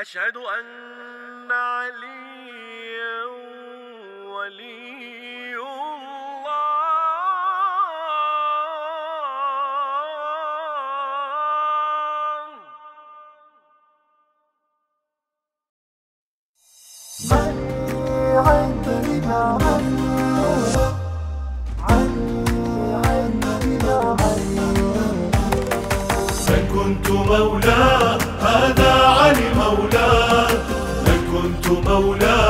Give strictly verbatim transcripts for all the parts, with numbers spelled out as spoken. أشهد أن عليا ولي الله. كنت مولا هذا علي مولا، كنت مولا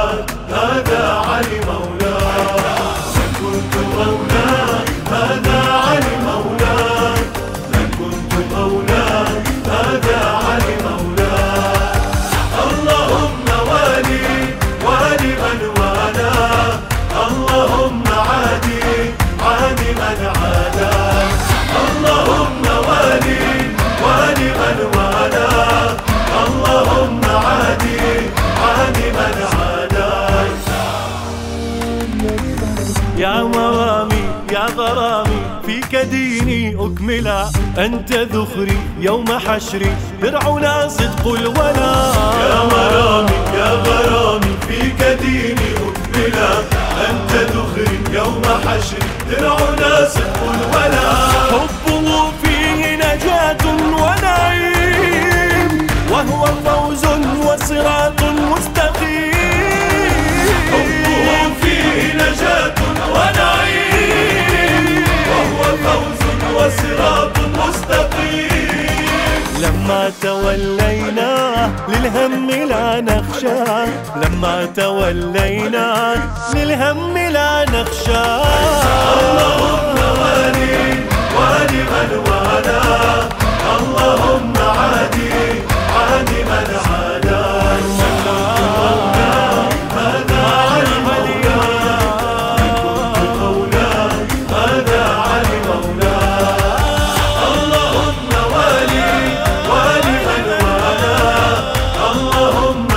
هذا علي مولا، كنت مولا هذا علي مولا، كنت مولا هذا علي مولا. اللهم والي والي من والى، اللهم عادي عادي من عادى، اللهم والي وادي من وادى، اللهم عادي عادي من عادى. يا مرامي يا غرامي فيك ديني أكملا، أنت ذخري يوم حشري درعنا صدق الولا. يا مرامي يا غرامي فيك ديني أكملا، أنت ذخري يوم حشري درعنا صدق الولا. حبه فيه نجاة ونعيم، وهو فوز وصراط مستقيم. حبه فيه نجاة ونعيم، وهو فوز وصراط مستقيم. لما تولينا للهم لا نخشى، لما تولينا للهم لا نخشى. اللهم ولي وادي من والى، اللهم عادي عادي من عادى، كنت مولا هذا علي مولا، كنت مولا هذا علي مولا. اللهم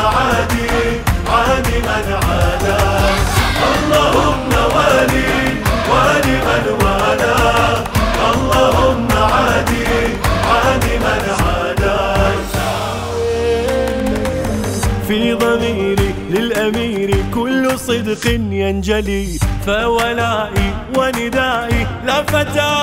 والي والي من والى، اللهم عادي عادي من عادى، اللهم والي والي من والى، اللهم عادي عادي من عاداك. في ضميري للأمير كل صدق ينجلي، فولائي وندائي لا فتى.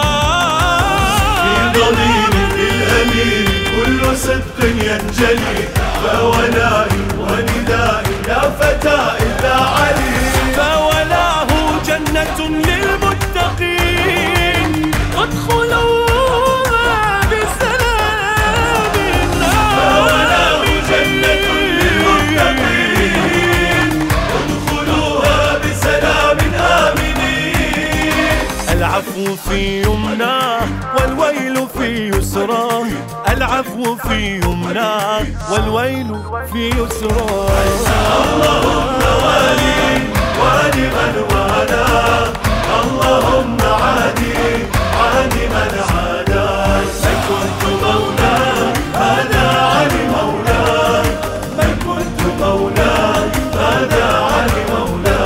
في ضميري للأمير كل صدق ينجلي، فولائي وندائي لا فتى إلا علي. فولاه جنة للمتقين، ادخلوها بسلام. فولاه جنة للمتقين، ادخلوها بسلام آمنين. العفو في يمناه والويل في يسراه، العفو في يمناه والويل في يسراه. اللهم والي والي من والاه، اللهم عادي عادي من عادى، من كنت مولا هذا علي مولا، من كنت مولا هذا علي مولا.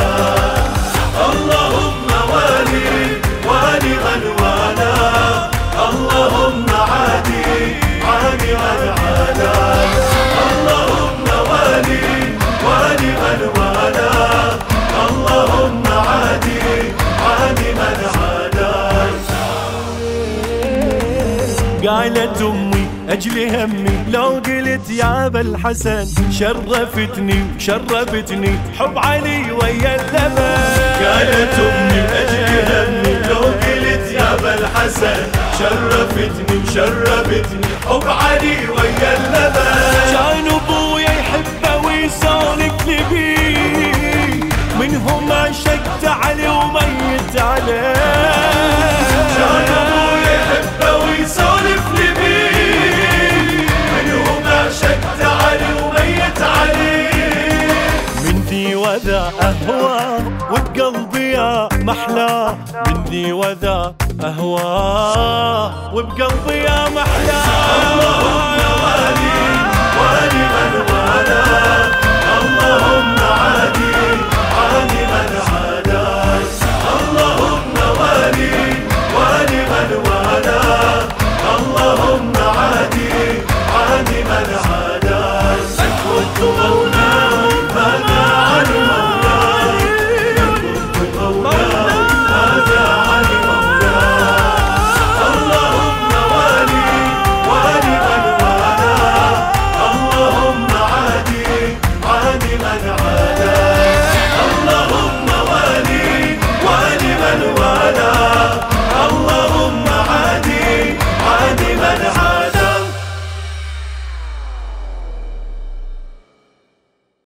اللهم والي والي من والى، اللهم عادي عادي من عادى، اللهم والي والي من والى، اللهم عادي عادي من عاداك. قالت أمي أجل همي لو قلت يا أبا الحسن، شرفتني شرفتني حب علي ويا اللبن. قالت أمي أجل همي لو قلت يا أبا الحسن، شرفتني شرفتني حب علي ويا اللبن. كان أبويا يحبه ويسولف لي بيه، منهم عشقت علي وميت عليه. كان أبويا يحبه ويسولف لي بيه، منهم عشقت علي وميت عليه. من ذي وذا أهوى وبقلبي محلى، من ذي وذا أهوى وبقلبي محلى. اللهم والي